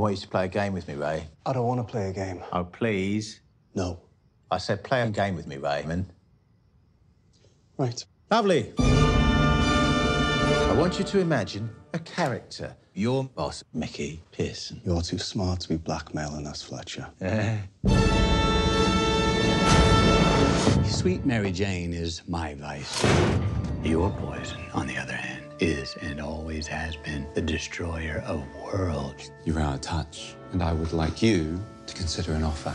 want you to play a game with me, Ray. I don't want to play a game. Oh, please. No. I said play a game with me, Raymond. Right. Lovely. I want you to imagine a character. Your boss, Mickey Pearson. You're too smart to be blackmailing us, Fletcher. Sweet Mary Jane is my vice. Your poison, on the other hand, is and always has been the destroyer of worlds. You're out of touch, and I would like you to consider an offer.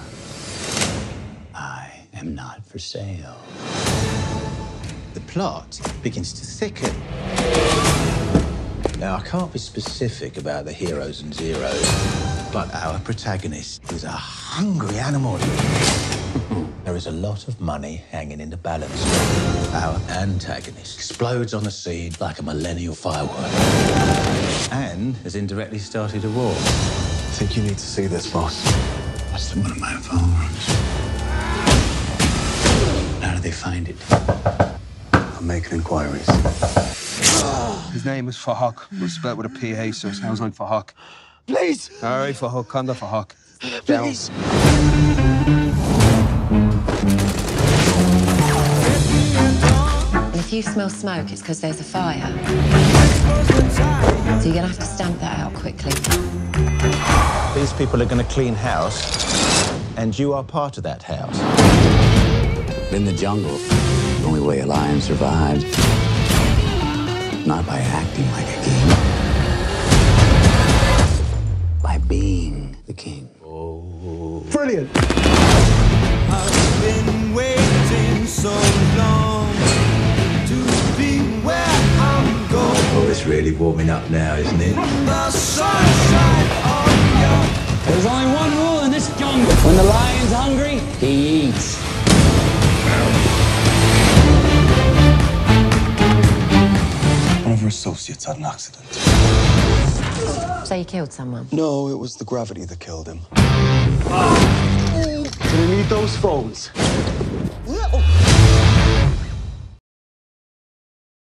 I am not for sale. The plot begins to thicken. Now, I can't be specific about the heroes and zeros, but our protagonist is a hungry animal. There is a lot of money hanging in the balance. Our antagonist explodes on the scene like a millennial firework and has indirectly started a war. I think you need to see this, boss. That's one of my firearms. How do they find it? I'm making inquiries. His name is Fahok. We're spelled with a P-A, so it sounds like Fahok. Please! All right, Fahok. Calm down, Fahok. Please! If you smell smoke, it's because there's a fire. So you're going to have to stamp that out quickly. These people are going to clean house, and you are part of that house. In the jungle, the only way a lion survived, not by acting like a king, by being the king. Oh. Brilliant! I've been waiting so long to be where I'm going. Oh, it's really warming up now, isn't it? The sunshine on your... There's only one rule in this jungle. When the lion's hungry, he eats. One of her associates had an accident. So you killed someone? No, it was the gravity that killed him. Oh. Gonna need those phones.